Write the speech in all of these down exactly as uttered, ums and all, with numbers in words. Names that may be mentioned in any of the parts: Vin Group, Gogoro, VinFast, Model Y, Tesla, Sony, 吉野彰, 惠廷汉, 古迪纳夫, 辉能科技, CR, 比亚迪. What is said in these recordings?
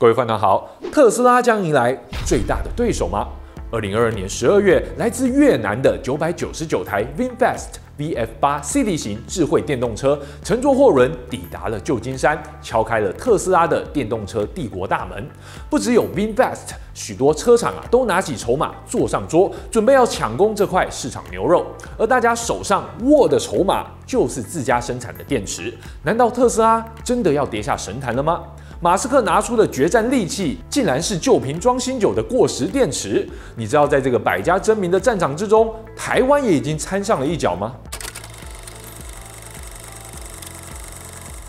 各位饭堂好，特斯拉将迎来最大的对手吗？二零二二年十二月，来自越南的九百九十九台 VinFast V F 八 C D 型智慧电动车乘坐货轮抵达了旧金山，敲开了特斯拉的电动车帝国大门。不只有 VinFast， 许多车厂啊都拿起筹码坐上桌，准备要抢攻这块市场牛肉。而大家手上握的筹码就是自家生产的电池。难道特斯拉真的要跌下神坛了吗？ 马斯克拿出的决战利器，竟然是旧瓶装新酒的过时电池。你知道，在这个百家争鸣的战场之中，台湾也已经掺上了一脚吗？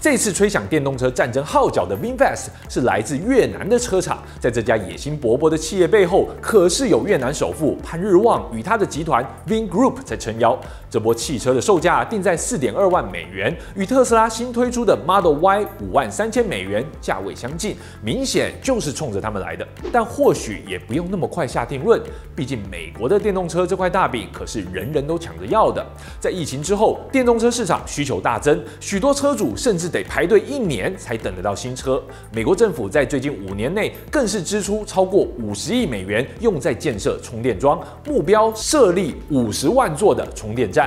这次吹响电动车战争号角的 VinFast 是来自越南的车厂，在这家野心勃勃的企业背后，可是有越南首富潘日旺与他的集团 Vin Group 在撑腰。这波汽车的售价定在 四点二万美元，与特斯拉新推出的 Model Y 五万三千美元价位相近，明显就是冲着他们来的。但或许也不用那么快下定论，毕竟美国的电动车这块大饼可是人人都抢着要的。在疫情之后，电动车市场需求大增，许多车主甚至 得排队一年才等得到新车。美国政府在最近五年内更是支出超过五十亿美元，用在建设充电桩，目标设立五十万座的充电站。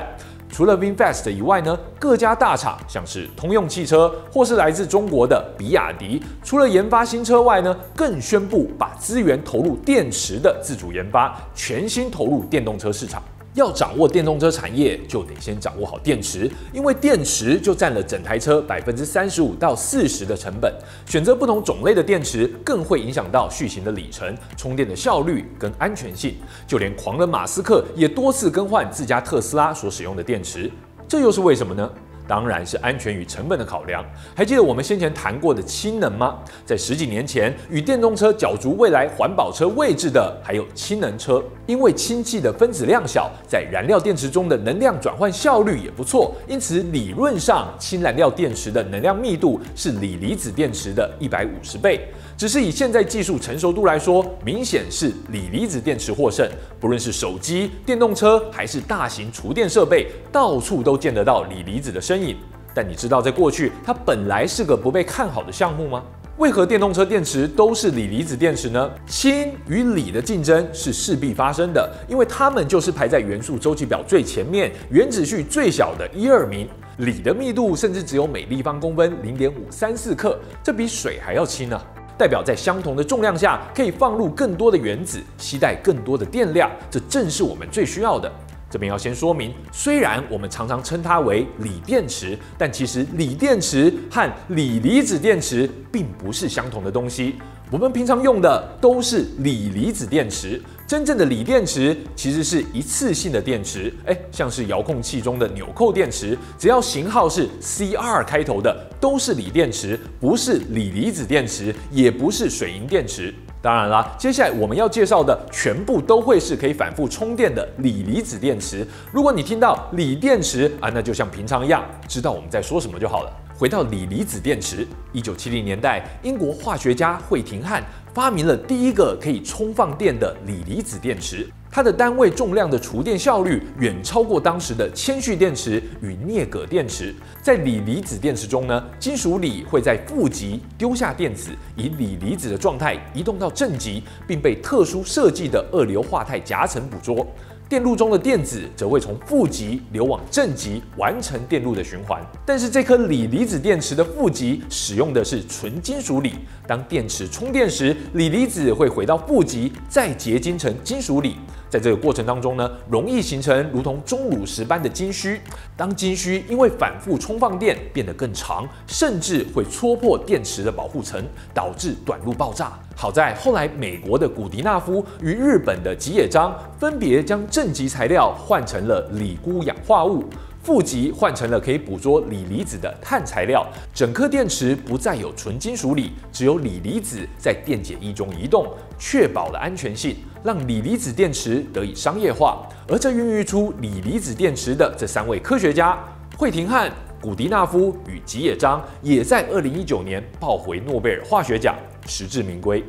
除了 VinFast 以外呢，各家大厂像是通用汽车或是来自中国的比亚迪，除了研发新车外呢，更宣布把资源投入电池的自主研发，全心投入电动车市场。 要掌握电动车产业，就得先掌握好电池，因为电池就占了整台车 百分之三十五 到 百分之四十 的成本。选择不同种类的电池，更会影响到续航的里程、充电的效率跟安全性。就连狂人马斯克也多次更换自家特斯拉所使用的电池，这又是为什么呢？ 当然是安全与成本的考量。还记得我们先前谈过的氢能吗？在十几年前，与电动车角逐未来环保车位置的还有氢能车。因为氢气的分子量小，在燃料电池中的能量转换效率也不错，因此理论上氢燃料电池的能量密度是锂离子电池的一百五十倍。只是以现在技术成熟度来说，明显是锂离子电池获胜。不论是手机、电动车，还是大型厨电设备，到处都见得到锂离子的身影。 但你知道，在过去它本来是个不被看好的项目吗？为何电动车电池都是锂离子电池呢？氢与锂的竞争是势必发生的，因为它们就是排在元素周期表最前面、原子序最小的一二名。锂的密度甚至只有每立方公分 零点五三四克，这比水还要轻呢、啊。 代表在相同的重量下，可以放入更多的原子，携带更多的电量，这正是我们最需要的。这边要先说明，虽然我们常常称它为锂电池，但其实锂电池和锂离子电池并不是相同的东西。我们平常用的都是锂离子电池，真正的锂电池其实是一次性的电池，哎，像是遥控器中的纽扣电池，只要型号是 C R 开头的。 都是锂电池，不是锂离子电池，也不是水银电池。当然啦，接下来我们要介绍的全部都会是可以反复充电的锂离子电池。如果你听到锂电池啊，那就像平常一样，知道我们在说什么就好了。回到锂离子电池， 一九七零年代，英国化学家惠廷汉发明了第一个可以充放电的锂离子电池。 它的单位重量的储电效率远超过当时的铅蓄电池与镍铬电池。在锂离子电池中呢，金属锂会在负极丢下电子，以锂离子的状态移动到正极，并被特殊设计的二硫化钛夹层捕捉。电路中的电子则会从负极流往正极，完成电路的循环。但是这颗锂离子电池的负极使用的是纯金属锂，当电池充电时，锂离子会回到负极，再结晶成金属锂。 在这个过程当中呢，容易形成如同钟乳石般的金须。当金须因为反复充放电变得更长，甚至会戳破电池的保护层，导致短路爆炸。好在后来美国的古迪纳夫与日本的吉野彰分别将正极材料换成了锂钴氧化物。 负极换成了可以捕捉锂离子的碳材料，整颗电池不再有纯金属锂，只有锂离子在电解液中移动，确保了安全性，让锂离子电池得以商业化。而这孕育出锂离子电池的这三位科学家，惠廷汉、古迪纳夫与吉野彰，也在二零一九年抱回诺贝尔化学奖，实至名归。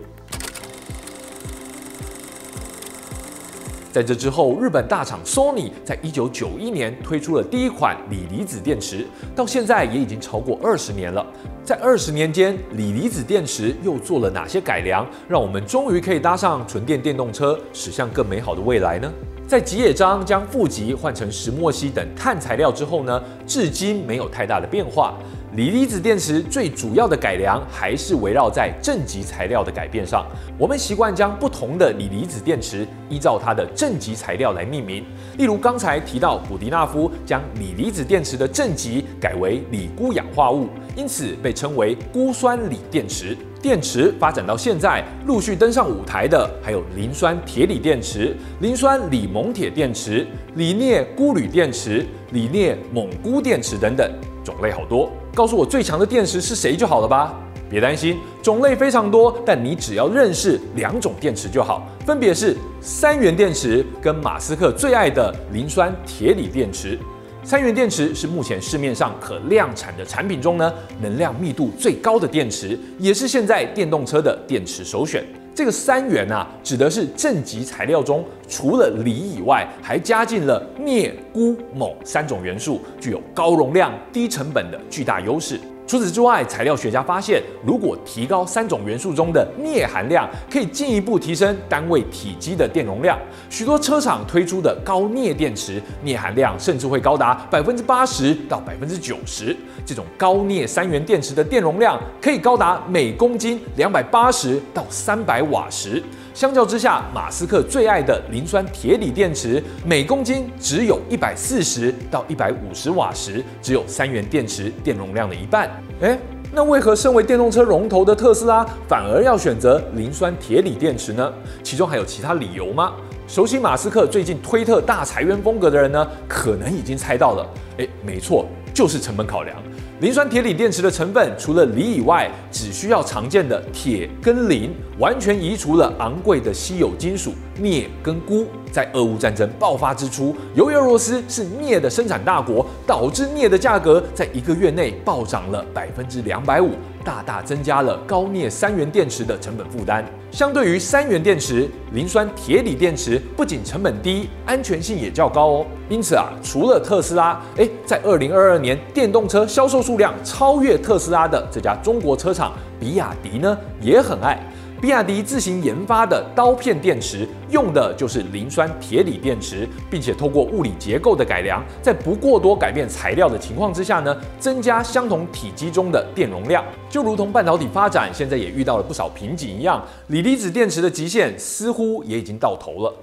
在这之后，日本大厂 Sony 在一九九一年推出了第一款锂离子电池，到现在也已经超过二十年了。在二十年间，锂离子电池又做了哪些改良，让我们终于可以搭上纯电电动车，驶向更美好的未来呢？在吉野彰将负极换成石墨烯等碳材料之后呢，至今没有太大的变化。 锂离子电池最主要的改良还是围绕在正极材料的改变上。我们习惯将不同的锂离子电池依照它的正极材料来命名，例如刚才提到普迪纳夫将锂离子电池的正极改为锂钴氧化物，因此被称为钴酸锂电池。 电池发展到现在，陆续登上舞台的还有磷酸铁锂电池、磷酸锂锰铁电池、锂镍钴铝电池、锂镍锰钴电池等等，种类好多。告诉我最强的电池是谁就好了吧？别担心，种类非常多，但你只要认识两种电池就好，分别是三元电池跟马斯克最爱的磷酸铁锂电池。 三元电池是目前市面上可量产的产品中呢，能量密度最高的电池，也是现在电动车的电池首选。这个三元啊，指的是正极材料中除了锂以外，还加进了镍、钴、锰三种元素，具有高容量、低成本的巨大优势。 除此之外，材料学家发现，如果提高三种元素中的镍含量，可以进一步提升单位体积的电容量。许多车厂推出的高镍电池，镍含量甚至会高达百分之八十到百分之九十。这种高镍三元电池的电容量可以高达每公斤两百八十到三百瓦时。相较之下，马斯克最爱的磷酸铁锂电池，每公斤只有一百四十到一百五十瓦时，只有三元电池电容量的一半。 哎，那为何身为电动车龙头的特斯拉，反而要选择磷酸铁锂电池呢？其中还有其他理由吗？熟悉马斯克最近推特大裁员风格的人呢，可能已经猜到了。哎，没错，就是成本考量。磷酸铁锂电池的成分除了锂以外，只需要常见的铁跟磷，完全移除了昂贵的稀有金属镍跟钴。 在俄乌战争爆发之初，由于俄罗斯是镍的生产大国，导致镍的价格在一个月内暴涨了百分之两百五，大大增加了高镍三元电池的成本负担。相对于三元电池，磷酸铁锂电池不仅成本低，安全性也较高哦。因此啊，除了特斯拉，哎，在二零二二年电动车销售数量超越特斯拉的这家中国车厂比亚迪呢，也很爱。 比亚迪自行研发的刀片电池用的就是磷酸铁锂电池，并且透过物理结构的改良，在不过多改变材料的情况之下呢，增加相同体积中的电容量。就如同半导体发展现在也遇到了不少瓶颈一样，锂离子电池的极限似乎也已经到头了。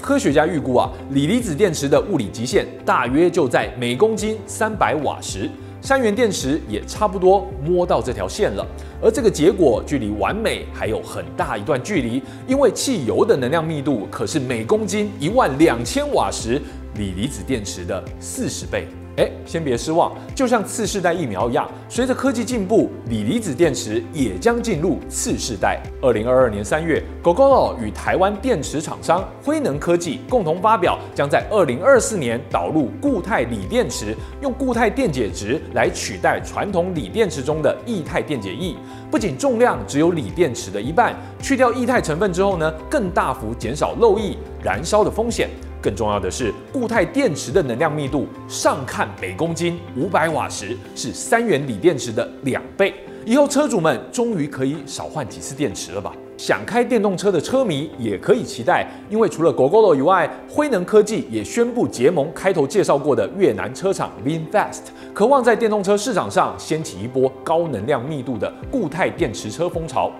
科学家预估啊，锂离子电池的物理极限大约就在每公斤三百瓦时，三元电池也差不多摸到这条线了。而这个结果距离完美还有很大一段距离，因为汽油的能量密度可是每公斤一万两千瓦时，锂离子电池的四十倍。 哎，先别失望，就像次世代疫苗一样，随着科技进步，锂离子电池也将进入次世代。二零二二年三月 ，Gogoro 与台湾电池厂商辉能科技共同发表，将在二零二四年导入固态锂电池，用固态电解质来取代传统锂电池中的液态电解液。不仅重量只有锂电池的一半，去掉液态成分之后呢，更大幅减少漏液、燃烧的风险。 更重要的是，固态电池的能量密度上看每公斤五百瓦时，是三元锂电池的两倍。以后车主们终于可以少换几次电池了吧？想开电动车的车迷也可以期待，因为除了 Gogoro 以外，辉能科技也宣布结盟开头介绍过的越南车厂 VinFast， 渴望在电动车市场上掀起一波高能量密度的固态电池车风潮。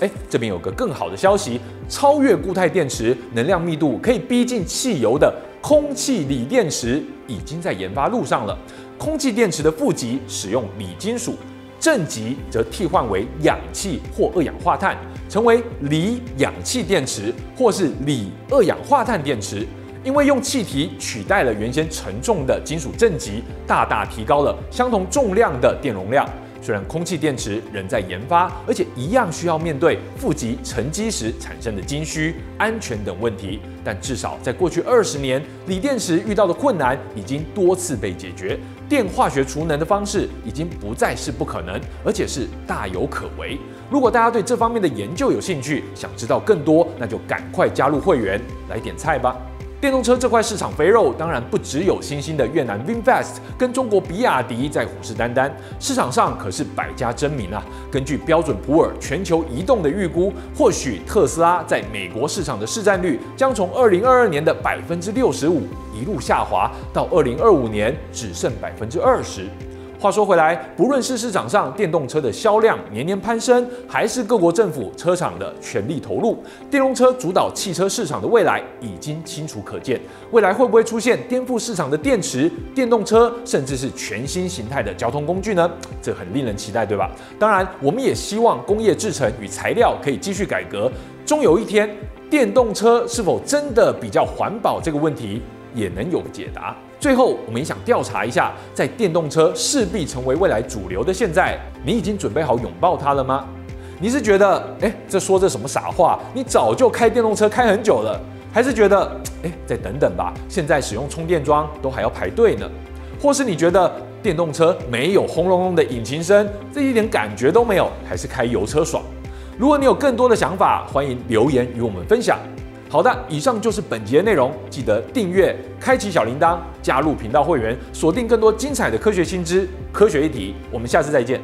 哎，这边有个更好的消息，超越固态电池能量密度可以逼近汽油的空气锂电池已经在研发路上了。空气电池的负极使用锂金属，正极则替换为氧气或二氧化碳，成为锂氧气电池或是锂二氧化碳电池。 因为用气体取代了原先沉重的金属正极，大大提高了相同重量的电容量。虽然空气电池仍在研发，而且一样需要面对负极沉积时产生的金需、安全等问题，但至少在过去二十年，锂电池遇到的困难已经多次被解决。电化学储能的方式已经不再是不可能，而且是大有可为。如果大家对这方面的研究有兴趣，想知道更多，那就赶快加入会员来点菜吧。电动车这块市场肥肉，当然不只有新兴的越南 VinFast 跟中国比亚迪在虎视眈眈，市场上可是百家争鸣啊。根据标准普尔全球移动的预估，或许特斯拉在美国市场的市占率将从二零二二年的 百分之六十五 一路下滑到二零二五年只剩 百分之二十。 话说回来，不论是市场上电动车的销量年年攀升，还是各国政府车厂的全力投入，电动车主导汽车市场的未来已经清楚可见。未来会不会出现颠覆市场的电池、电动车，甚至是全新形态的交通工具呢？这很令人期待，对吧？当然，我们也希望工业制程与材料可以继续改革。终有一天，电动车是否真的比较环保这个问题，也能有个解答。 最后，我们也想调查一下，在电动车势必成为未来主流的现在，你已经准备好拥抱它了吗？你是觉得，哎，这说这什么傻话？你早就开电动车开很久了，还是觉得，哎，再等等吧，现在使用充电桩都还要排队呢？或是你觉得电动车没有轰隆隆的引擎声，这一点感觉都没有，还是开油车爽？如果你有更多的想法，欢迎留言与我们分享。 好的，以上就是本集的内容。记得订阅、开启小铃铛、加入频道会员，锁定更多精彩的科学新知、科学议题。我们下次再见。